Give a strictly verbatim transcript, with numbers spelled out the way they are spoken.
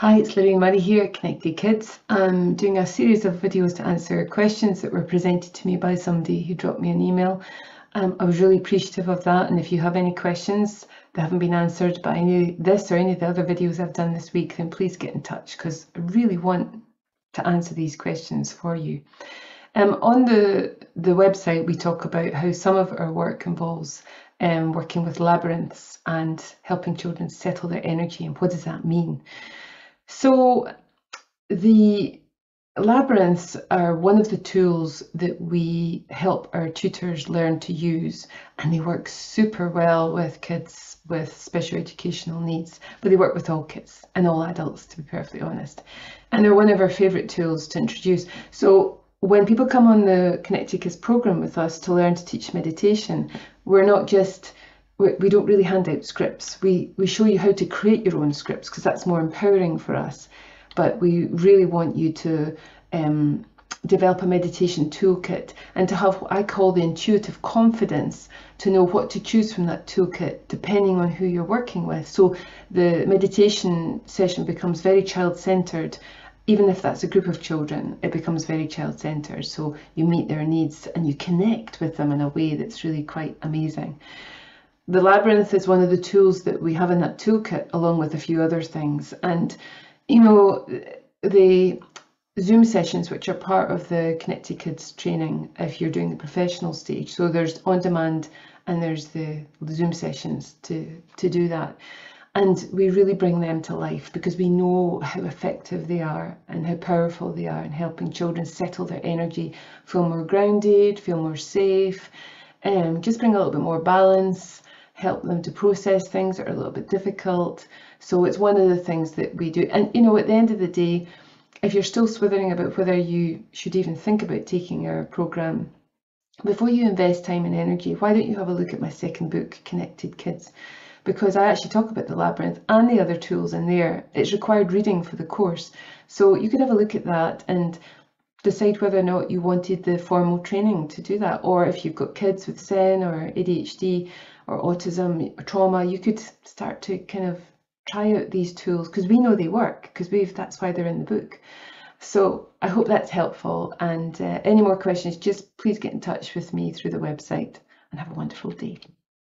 Hi, it's Lorraine Murray here at Connected Kids. I'm doing a series of videos to answer questions that were presented to me by somebody who dropped me an email. Um, I was really appreciative of that, and if you have any questions that haven't been answered by any this or any of the other videos I've done this week, then please get in touch because I really want to answer these questions for you. Um, on the, the website we talk about how some of our work involves um, working with labyrinths and helping children settle their energy, and what does that mean? So the labyrinths are one of the tools that we help our tutors learn to use, and they work super well with kids with special educational needs, but they work with all kids and all adults, to be perfectly honest. And they're one of our favourite tools to introduce. So when people come on the Connected Kids programme with us to learn to teach meditation, we're not just We don't really hand out scripts. We, we show you how to create your own scripts because that's more empowering for us. But we really want you to um, develop a meditation toolkit and to have what I call the intuitive confidence to know what to choose from that toolkit depending on who you're working with. So the meditation session becomes very child-centered. Even if that's a group of children, it becomes very child-centered. So you meet their needs and you connect with them in a way that's really quite amazing. The labyrinth is one of the tools that we have in that toolkit, along with a few other things. And, you know, the Zoom sessions, which are part of the Connected Kids training, if you're doing the professional stage, so there's on demand and there's the Zoom sessions to, to do that. And we really bring them to life because we know how effective they are and how powerful they are in helping children settle their energy, feel more grounded, feel more safe, and um, just bring a little bit more balance, help them to process things that are a little bit difficult. So it's one of the things that we do. And you know, at the end of the day, if you're still swithering about whether you should even think about taking our program, before you invest time and energy, why don't you have a look at my second book, Connected Kids, because I actually talk about the labyrinth and the other tools in there. It's required reading for the course, so you could have a look at that and decide whether or not you wanted the formal training to do that, or if you've got kids with S E N or A D H D or autism or trauma, you could start to kind of try out these tools because we know they work, because we've that's why they're in the book. So I hope that's helpful, and uh, any more questions, just please get in touch with me through the website, and have a wonderful day.